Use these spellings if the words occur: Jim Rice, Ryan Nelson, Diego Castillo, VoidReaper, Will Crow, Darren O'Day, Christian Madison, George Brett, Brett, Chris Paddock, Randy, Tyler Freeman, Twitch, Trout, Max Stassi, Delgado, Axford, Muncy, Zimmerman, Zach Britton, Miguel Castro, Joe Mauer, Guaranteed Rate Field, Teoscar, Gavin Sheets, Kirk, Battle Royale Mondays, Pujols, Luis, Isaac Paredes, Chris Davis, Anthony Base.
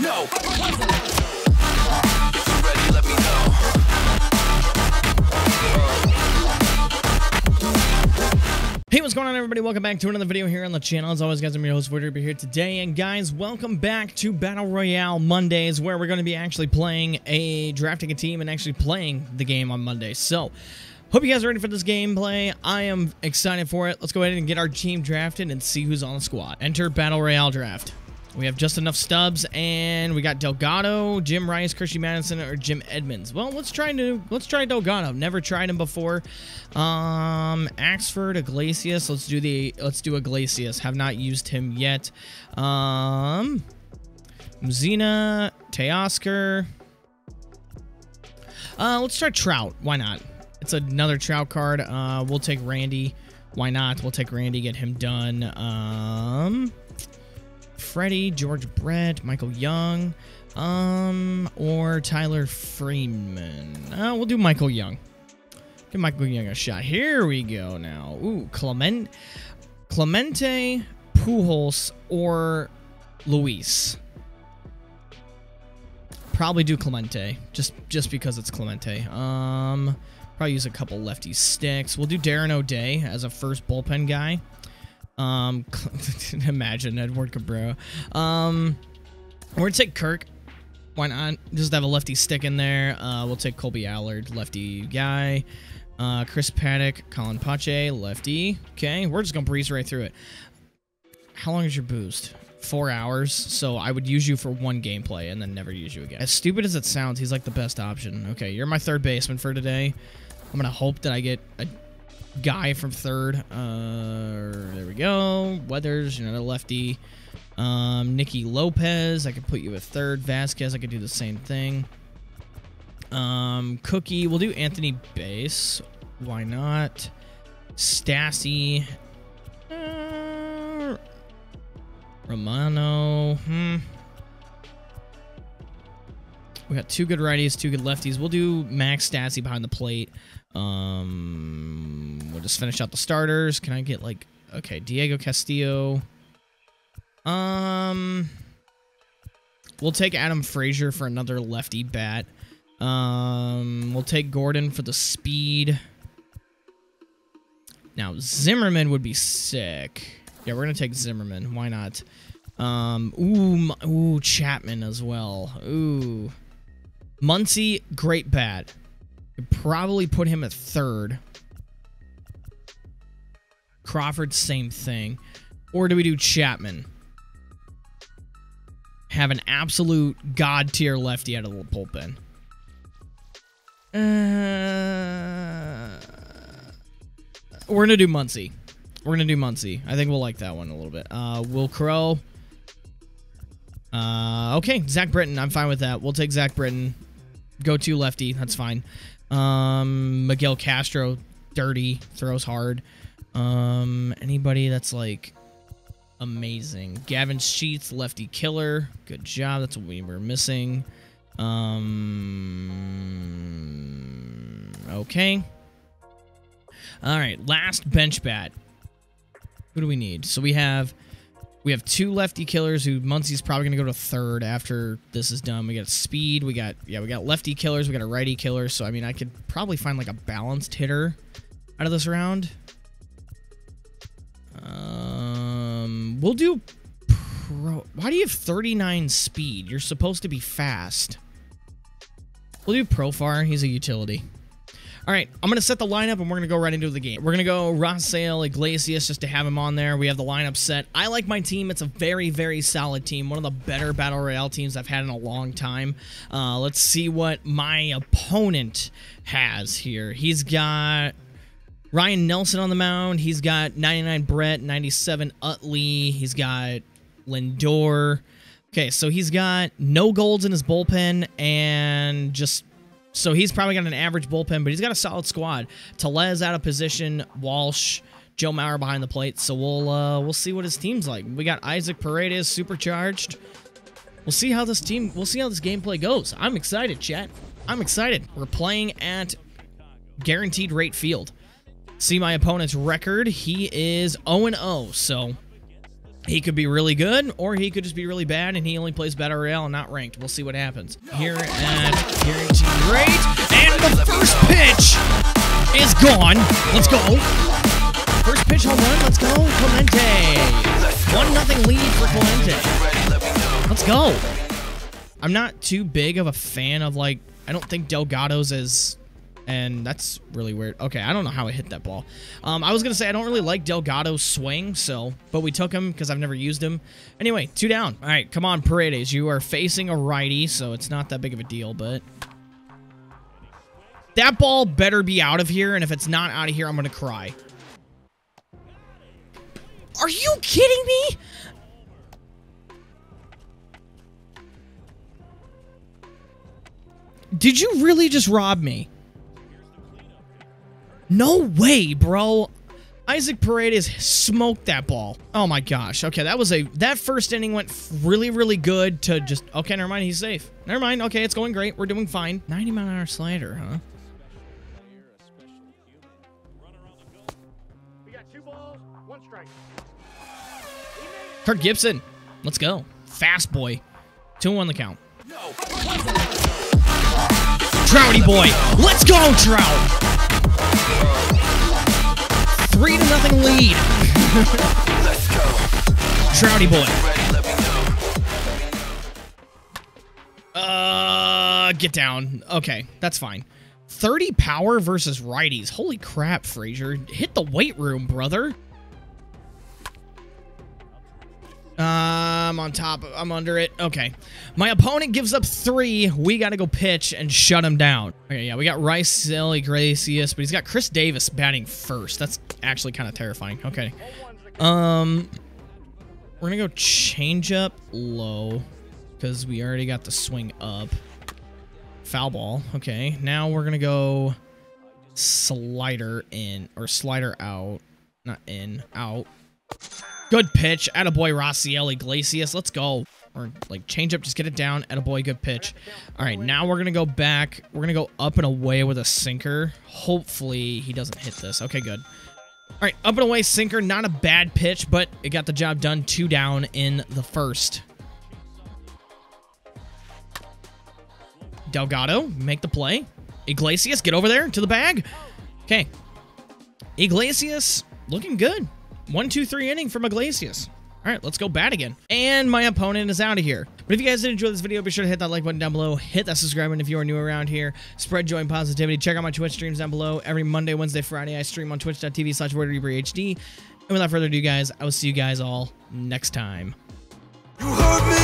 no. If you're ready, let me know. Hey, what's going on, everybody? Welcome back to another video here on the channel. As always, guys, I'm your host, VoidReaper, here today. And guys, welcome back to Battle Royale Mondays, where we're going to be actually playing drafting a team and actually playing the game on Monday. So, hope you guys are ready for this gameplay. I am excited for it. Let's go ahead and get our team drafted and see who's on the squad. Enter Battle Royale Draft. We have just enough stubs, and we got Delgado, Jim Rice, Christian Madison, or Jim Edmonds. Well, let's try Delgado. Never tried him before. Axford, Iglesias. Let's do Iglesias. Have not used him yet. Mussina, Teoscar. Let's try Trout. Why not? It's another Trout card. We'll take Randy. Why not? We'll take Randy, get him done. Freddie, George Brett, Michael Young, or Tyler Freeman. We'll do Michael Young. Give Michael Young a shot. Here we go now. Ooh, Clemente, Pujols, or Luis. Probably do Clemente, just because it's Clemente. Probably use a couple lefty sticks. We'll do Darren O'Day as a first bullpen guy. Imagine Edward Cabrera. We're gonna take Kirk. Why not? Just have a lefty stick in there. We'll take Colby Allard, lefty guy. Chris Paddock, Colin Pache, lefty. Okay, we're just gonna breeze right through it. How long is your boost? 4 hours, so I would use you for one gameplay and then never use you again. As stupid as it sounds, he's like the best option. Okay, you're my third baseman for today. I'm gonna hope that I get a guy from third. There we go. Weathers, another lefty. Nikki Lopez, I could put you at third. Vasquez, I could do the same thing. Cookie, we'll do Anthony Base. Why not? Stassi. Romano. We got two good righties, two good lefties. We'll do Max Stassi behind the plate. We'll just finish out the starters. Can I get, like, okay, Diego Castillo. We'll take Adam Frazier for another lefty bat. We'll take Gordon for the speed. Now, Zimmerman would be sick. Yeah, we're going to take Zimmerman. Why not? Ooh, Chapman as well. Ooh. Muncy, great bat. Could probably put him at third. Crawford, same thing. Or do we do Chapman? Have an absolute god-tier lefty out of the bullpen. We're going to do Muncy. We're going to do Muncy. I think we'll like that one a little bit. Will Crow. Okay, Zach Britton. I'm fine with that. We'll take Zach Britton. Go-to lefty. That's fine. Miguel Castro. Dirty. Throws hard. Anybody that's, like, amazing. Gavin Sheets. Lefty killer. Good job. That's what we were missing. Okay. All right. Last bench bat. Who do we need? So we have two lefty killers who Muncy's probably going to go to third after this is done. We got speed. We got lefty killers. We got a righty killer. So, I mean, I could probably find like a balanced hitter out of this round. We'll do pro. Why do you have 39 speed? You're supposed to be fast. We'll do Profar. He's a utility. All right, I'm going to set the lineup, and we're going to go right into the game. We're going to go Raisel Iglesias just to have him on there. We have the lineup set. I like my team. It's a very, very solid team, one of the better Battle Royale teams I've had in a long time. Let's see what my opponent has here. He's got Ryan Nelson on the mound. He's got 99 Brett, 97 Utley. He's got Lindor. Okay, so he's got no golds in his bullpen and just... So he's probably got an average bullpen, but he's got a solid squad. Telez out of position, Walsh, Joe Mauer behind the plate. So we'll see what his team's like. We got Isaac Paredes supercharged. We'll see how this gameplay goes. I'm excited, chat. I'm excited. We're playing at guaranteed rate field. See my opponent's record. He is 0-0. So He could be really good, or he could just be really bad, and he only plays Battle Royale and not ranked. We'll see what happens. Here at Guaranteed Rate, and the first pitch is gone. Let's go. First pitch home run. Let's go, Clemente. 1-0 lead for Clemente. Let's go. I'm not too big of a fan of, like, I don't think Delgado's as... And that's really weird. Okay, I don't know how I hit that ball. I was going to say I don't really like Delgado's swing, so... But we took him because I've never used him. Anyway, 2 down. All right, come on, Paredes. You are facing a righty, so it's not that big of a deal, but... That ball better be out of here, and if it's not out of here, I'm going to cry. Are you kidding me? Did you really just rob me? No way, bro. Isaac Paredes smoked that ball. Oh, my gosh. Okay, that was a... That first inning went really, really good to just... Okay, never mind. He's safe. Never mind. Okay, it's going great. We're doing fine. 90-mile-an-hour slider, huh? We got 2 balls, 1 strike. Kirk Gibson. Let's go. Fast boy. 2-1 the count. No. Trouty boy. Let's go, Trout. 3-0 lead. Let's go. Trouty boy. Get down. Okay, that's fine. 30 power versus righties. Holy crap, Frazier. Hit the weight room, brother. I'm on top. I'm under it. Okay. My opponent gives up 3. We got to go pitch and shut him down. Okay, yeah, we got Raisel Iglesias, but he's got Chris Davis batting first. That's actually kind of terrifying. Okay. We're going to go change up low because we already got the swing up. Foul ball. Okay. Now we're going to go slider in or slider out. Not in, out. Good pitch. Attaboy, Raisel Iglesias. Let's go. Or, like, change up. Just get it down. Attaboy, good pitch. All right, now we're going to go back. We're going to go up and away with a sinker. Hopefully, he doesn't hit this. Okay, good. All right, up and away sinker. Not a bad pitch, but it got the job done. 2 down in the first. Delgado, make the play. Iglesias, get over there to the bag. Okay. Iglesias, looking good. 1-2-3 inning from Iglesias. All right, let's go bat again. And my opponent is out of here. But if you guys did enjoy this video, be sure to hit that like button down below. Hit that subscribe button if you are new around here. Spread joy and positivity. Check out my Twitch streams down below. Every Monday, Wednesday, Friday, I stream on twitch.tv/VoidReaperHD. And without further ado, guys, I will see you guys all next time. You heard me!